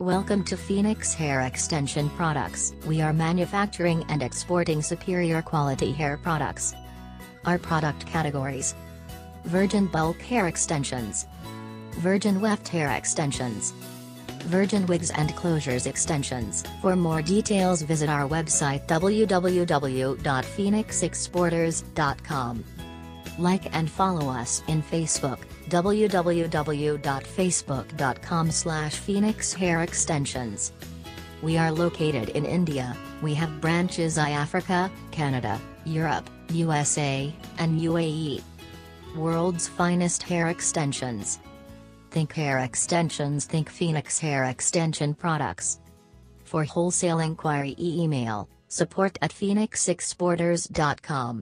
Welcome to Phoenix Hair Extension Products. We are manufacturing and exporting superior quality hair products. Our product categories: Virgin Bulk Hair Extensions, Virgin Weft Hair Extensions, Virgin Wigs and Closures Extensions. For more details, visit our website www.phoenixexporters.com. Like and follow us in Facebook, www.facebook.com/Phoenix Hair Extensions. We are located in India. We have branches in Africa, Canada, Europe, USA, and UAE. World's finest hair extensions. Think hair extensions, think Phoenix Hair Extension Products. For wholesale inquiry, email support@phoenixexporters.com.